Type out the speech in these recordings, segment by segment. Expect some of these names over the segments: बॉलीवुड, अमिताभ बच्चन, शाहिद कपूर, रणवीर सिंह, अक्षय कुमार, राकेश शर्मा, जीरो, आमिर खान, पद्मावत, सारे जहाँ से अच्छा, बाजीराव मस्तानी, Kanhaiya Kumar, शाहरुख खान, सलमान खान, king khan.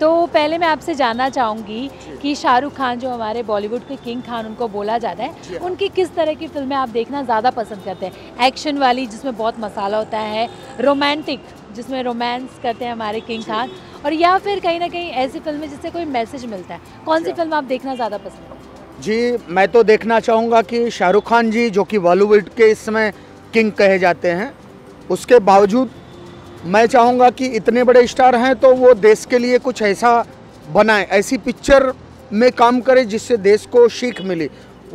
तो पहले मैं आपसे जानना चाहूँगी कि शाहरुख खान जो हमारे बॉलीवुड के किंग खान उनको बोला जाता है, उनकी किस तरह की फिल्में आप देखना ज़्यादा पसंद करते हैं? एक्शन वाली जिसमें बहुत मसाला होता है, रोमांटिक जिसमें रोमांस करते हैं हमारे किंग खान, और या फिर कहीं ना कहीं ऐसी फिल्में जिससे कोई मैसेज मिलता है, कौन सी फिल्म आप देखना ज़्यादा पसंद करते हैं? जी, मैं तो देखना चाहूँगा कि शाहरुख खान जी जो कि बॉलीवुड के इस समय किंग कहे जाते हैं, उसके बावजूद मैं चाहूँगा कि इतने बड़े स्टार हैं तो वो देश के लिए कुछ ऐसा बनाए, ऐसी पिक्चर में काम करें जिससे देश को सीख मिले।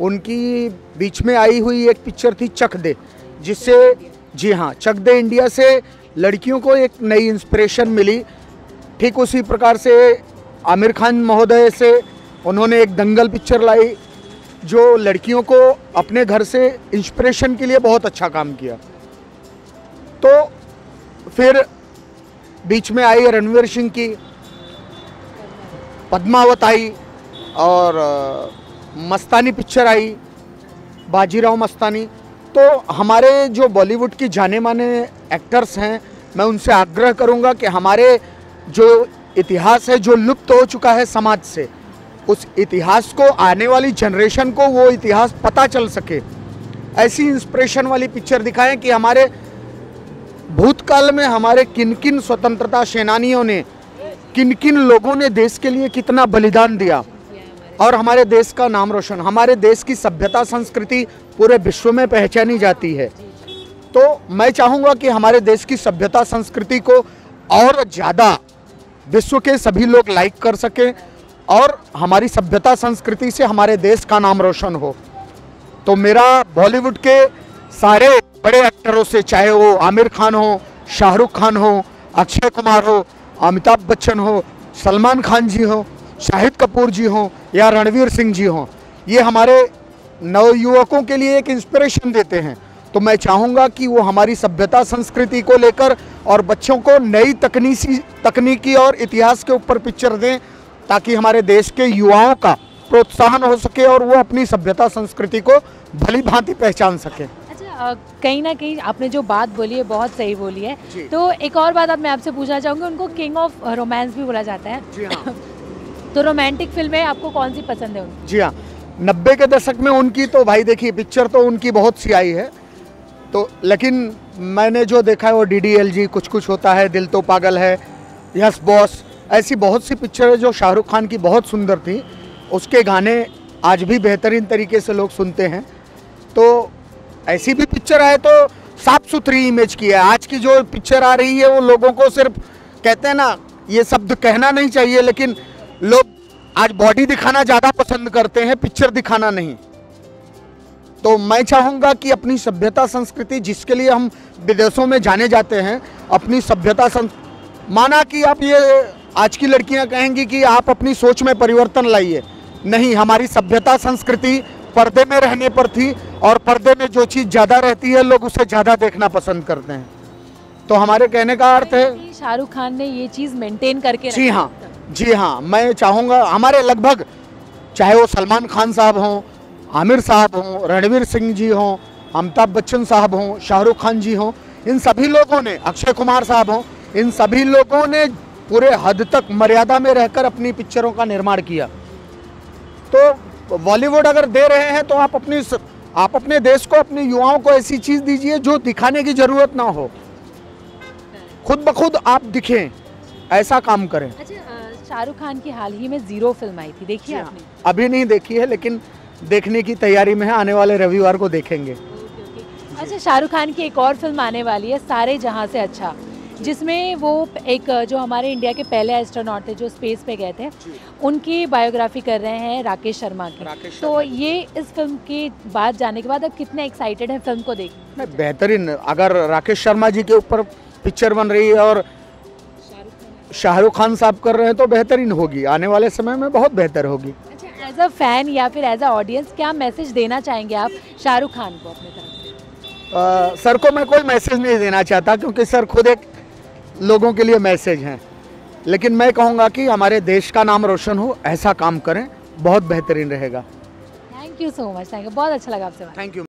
उनकी बीच में आई हुई एक पिक्चर थी चक दे, जिससे जी हाँ चक दे इंडिया से लड़कियों को एक नई इंस्पिरेशन मिली। ठीक उसी प्रकार से आमिर खान महोदय से उन्होंने एक दंगल पिक्चर लाई जो लड़कियों को अपने घर से इंस्पिरेशन के लिए बहुत अच्छा काम किया। तो फिर बीच में आई रणवीर सिंह की पद्मावत आई और मस्तानी पिक्चर आई, बाजीराव मस्तानी। तो हमारे जो बॉलीवुड की जाने माने एक्टर्स हैं, मैं उनसे आग्रह करूंगा कि हमारे जो इतिहास है जो लुप्त हो चुका है समाज से, उस इतिहास को आने वाली जनरेशन को वो इतिहास पता चल सके, ऐसी इंस्पिरेशन वाली पिक्चर दिखाएं कि हमारे भूतकाल में हमारे किन किन स्वतंत्रता सेनानियों ने, किन किन लोगों ने देश के लिए कितना बलिदान दिया और हमारे देश का नाम रोशन, हमारे देश की सभ्यता संस्कृति पूरे विश्व में पहचानी जाती है। तो मैं चाहूँगा कि हमारे देश की सभ्यता संस्कृति को और ज़्यादा विश्व के सभी लोग लाइक कर सकें और हमारी सभ्यता संस्कृति से हमारे देश का नाम रोशन हो। तो मेरा बॉलीवुड के सारे बड़े एक्टरों से, चाहे वो आमिर खान हो, शाहरुख खान हो, अक्षय कुमार हो, अमिताभ बच्चन हो, सलमान खान जी हो, शाहिद कपूर जी हो या रणवीर सिंह जी हो, ये हमारे नवयुवकों के लिए एक इंस्पिरेशन देते हैं। तो मैं चाहूँगा कि वो हमारी सभ्यता संस्कृति को लेकर और बच्चों को नई तकनीकी और इतिहास के ऊपर पिक्चर दें ताकि हमारे देश के युवाओं का प्रोत्साहन हो सके और वो अपनी सभ्यता संस्कृति को भली भांति पहचान सके। अच्छा, कहीं ना कहीं आपने जो बात बोली है बहुत सही बोली है। तो एक और बात मैं आपसे पूछना चाहूँगी, उनको किंग ऑफ रोमांस भी बोला जाता है। जी हाँ। तो रोमांटिक फिल्में आपको कौन सी पसंद है उनकी? जी हाँ, 90 के दशक में उनकी तो भाई देखिए पिक्चर तो उनकी बहुत सी आई है, तो लेकिन मैंने जो देखा है वो DDLG, कुछ कुछ होता है, दिल तो पागल है, यस बॉस, ऐसी बहुत सी पिक्चरें जो शाहरुख खान की बहुत सुंदर थी, उसके गाने आज भी बेहतरीन तरीके से लोग सुनते हैं। तो ऐसी भी पिक्चर आए तो साफ सुथरी इमेज की है। आज की जो पिक्चर आ रही है वो लोगों को सिर्फ कहते हैं ना, ये शब्द कहना नहीं चाहिए लेकिन लोग आज बॉडी दिखाना ज़्यादा पसंद करते हैं, पिक्चर दिखाना नहीं। तो मैं चाहूँगा कि अपनी सभ्यता संस्कृति जिसके लिए हम विदेशों में जाने जाते हैं, अपनी सभ्यता माना कि आप ये आज की लड़कियां कहेंगी कि आप अपनी सोच में परिवर्तन लाइए, नहीं, हमारी सभ्यता संस्कृति पर्दे में रहने पर थी और पर्दे में जो चीज़ ज़्यादा रहती है लोग उसे ज़्यादा देखना पसंद करते हैं। तो हमारे कहने का अर्थ है शाहरुख खान ने ये चीज़ मेंटेन करके जी हाँ जी हाँ, मैं चाहूँगा हमारे लगभग, चाहे वो सलमान खान साहब हों, आमिर साहब हों, रणवीर सिंह जी हों, अमिताभ बच्चन साहब हों, शाहरुख खान जी हों, इन सभी लोगों ने, अक्षय कुमार साहब हों, इन सभी लोगों ने पूरे हद तक मर्यादा में रहकर अपनी पिक्चरों का निर्माण किया। तो बॉलीवुड अगर दे रहे हैं तो आप अपने देश को, अपने युवाओं को ऐसी चीज़ दीजिए जो दिखाने की ज़रूरत ना हो, खुद ब खुद आप दिखें, ऐसा काम करें। अच्छा, शाहरुख खान की हाल ही में जीरो फिल्म आई थी, देखिए आपने? अभी नहीं देखी है लेकिन देखने की तैयारी में है, आने वाले रविवार को देखेंगे। अच्छा, शाहरुख खान की एक और फिल्म आने वाली है, सारे जहाँ से अच्छा, जिसमें वो एक जो हमारे इंडिया के पहले एस्ट्रोनॉट थे जो स्पेस पे गए थे, उनकी बायोग्राफी कर रहे हैं राकेश शर्मा की। तो ये इस फिल्म की बात जानने के बाद आप कितने एक्साइटेड हैं फिल्म को देखने? मैं बेहतरीन, अगर राकेश शर्मा जी के ऊपर पिक्चर बन रही है और शाहरुख खान साहब कर रहे हैं तो बेहतरीन होगी, आने वाले समय में बहुत बेहतर होगी। अच्छा, एज अ फैन या फिर एज अ ऑडियंस क्या मैसेज देना चाहेंगे आप शाहरुख खान को अपने तरफ से? सर को मैं कोई मैसेज नहीं देना चाहता क्योंकि सर खुद एक लोगों के लिए मैसेज हैं, लेकिन मैं कहूँगा कि हमारे देश का नाम रोशन हो, ऐसा काम करें, बहुत बेहतरीन रहेगा। Thank you so much, thank you, बहुत अच्छा लगा आपसे बात। Thank you.